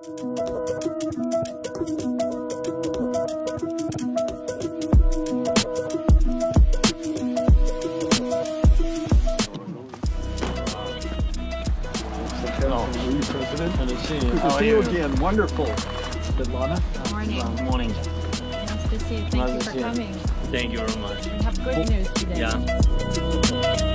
President. Good to see you. Good to see you again. Wonderful. Svetlana. Morning. Morning. Nice to see you. Thank you for coming. Thank you very much. We have good news today. Yeah.